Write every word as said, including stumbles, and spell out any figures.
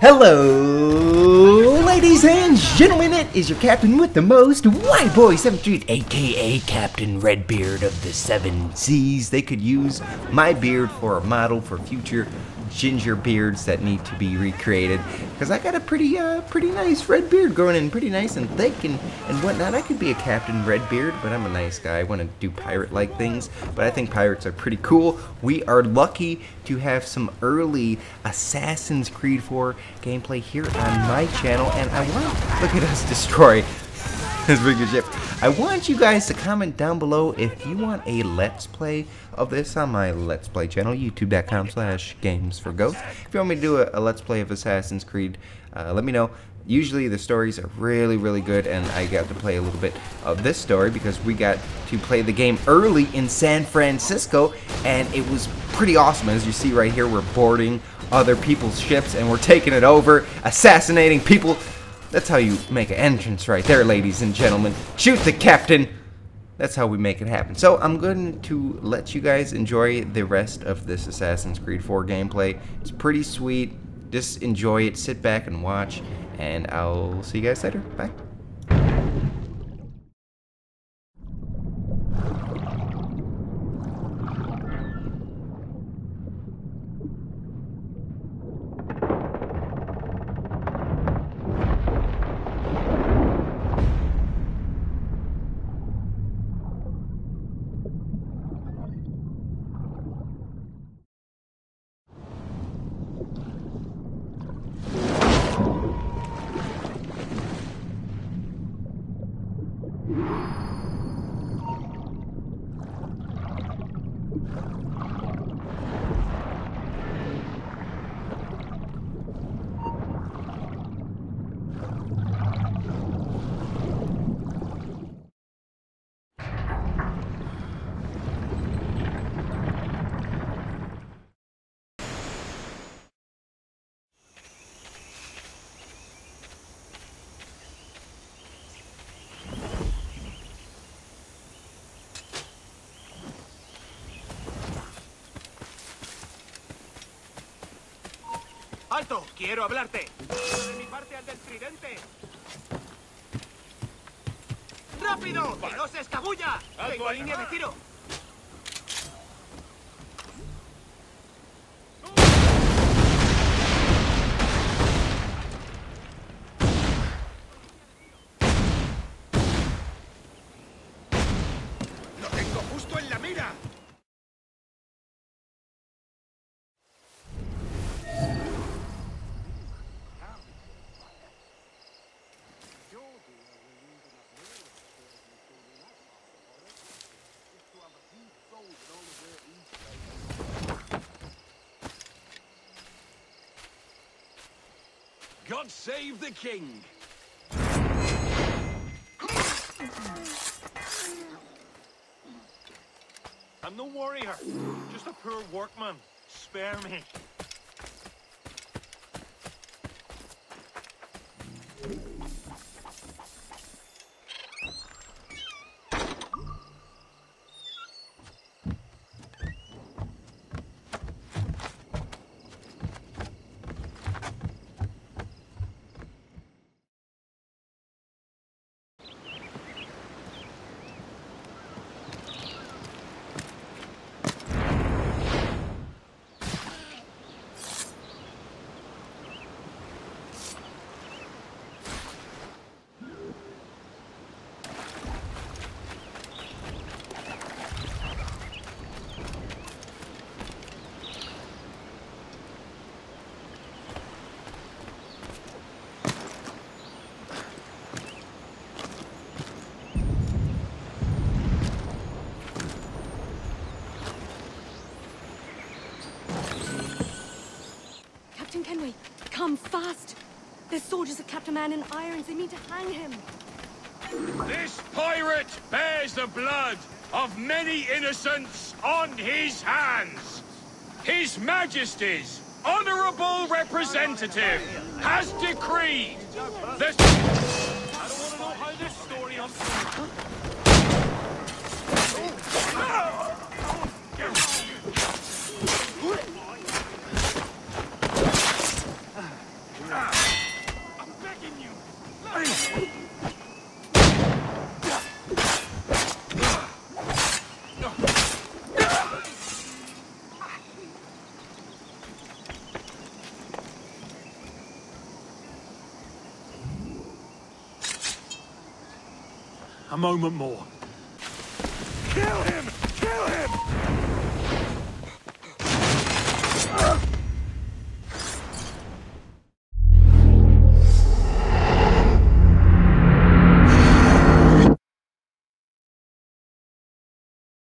Hello, ladies and gentlemen, it is your captain with the most, White Boy seven three, aka Captain Redbeard of the Seven Seas. They could use my beard for a model for future ginger beards that need to be recreated, because I got a pretty, uh, pretty nice red beard growing in, pretty nice and thick and, and whatnot. I could be a Captain Redbeard, but I'm a nice guy. I want to do pirate-like things, but I think pirates are pretty cool. We are lucky to have some early Assassin's Creed four gameplay here on my channel, and I want to look at us destroy this bigger ship. I want you guys to comment down below if you want a let's play of this on my let's play channel, youtube dot com slash games for ghosts. If you want me to do a, a let's play of Assassin's Creed, uh, let me know. Usually the stories are really, really good, and I got to play a little bit of this story because we got to play the game early in San Francisco, and it was pretty awesome. As you see right here, we're boarding other people's ships, and we're taking it over, assassinating people. That's how you make an entrance right there, ladies and gentlemen. Shoot the captain! That's how we make it happen. So I'm going to let you guys enjoy the rest of this Assassin's Creed four gameplay. It's pretty sweet. Just enjoy it. Sit back and watch. And I'll see you guys later. Bye. ¡Alto! ¡Quiero hablarte! ¡De mi parte al del tridente! ¡Rápido! ¡Que no se escabulla! ¡Tengo línea de tiro! ¡Lo tengo justo en la mira! God save the king! I'm no warrior, just a poor workman. Spare me. Kenway, come fast! There's soldiers have kept a man in irons. They mean to hang him. This pirate bears the blood of many innocents on his hands. His Majesty's honorable representative has decreed that... I don't want to know how this story unfolds. A moment more. Kill him! Kill him!